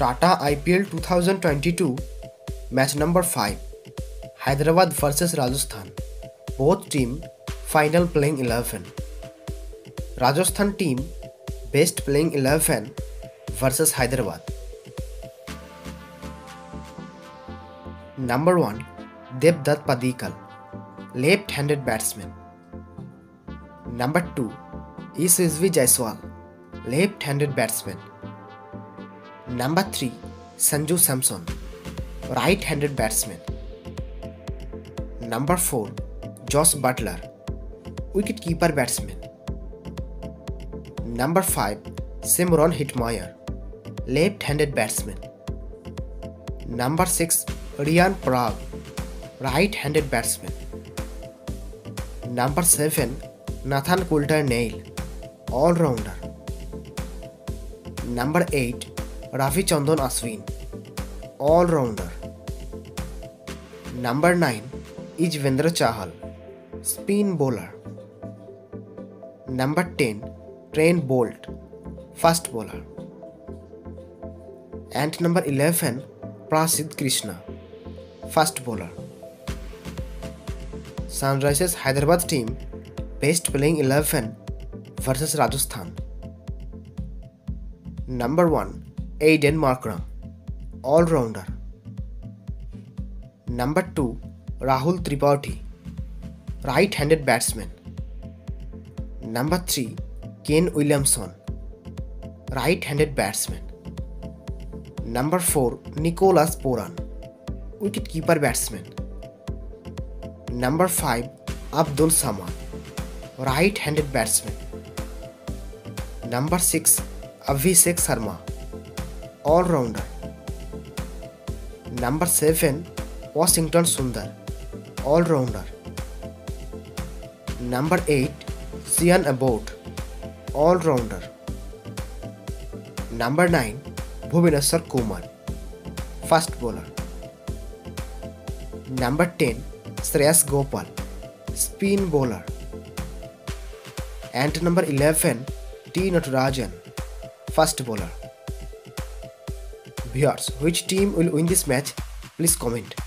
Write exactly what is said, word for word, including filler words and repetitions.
Tata I P L twenty twenty-two Match number five, Hyderabad versus Rajasthan. Both team final playing eleven. Rajasthan team best playing eleven versus Hyderabad. Number one, Devdutt Padikkal, left-handed batsman. Number two, Isizvi Jaiswal, left-handed batsman. Number three, Sanju Samson, right-handed batsman. Number four, Jos Buttler, wicketkeeper batsman. Number five, Shimron Hetmyer, left-handed batsman. Number six, Riyan Parag, right-handed batsman. Number seven, Nathan Coulter-Nail, all-rounder. Number eight, Ravichandran Ashwin, all-rounder. Number nine, Yuzvendra Chahal, spin bowler. Number ten, Trent Boult, fast bowler. And number eleven, Prasidh Krishna, fast bowler. Sunrisers Hyderabad team best playing eleven versus Rajasthan. Number one, Aiden Markram, all-rounder. Number two, Rahul Tripathi, right-handed batsman. Number three, Kane Williamson, right-handed batsman. Number four, Nicholas Pooran, wicketkeeper batsman. Number five, Abdul Samad, right-handed batsman. Number six, Abhishek Sharma, all-rounder. Number seven, Washington Sundar, all-rounder. Number eight, Sean Abbott, all-rounder. Number nine, Bhuvaneshwar Kumar, fast bowler. Number ten, Shreyas Gopal, spin bowler. And number eleven, T. Natarajan, fast bowler. Viewers, which team will win this match? Please comment.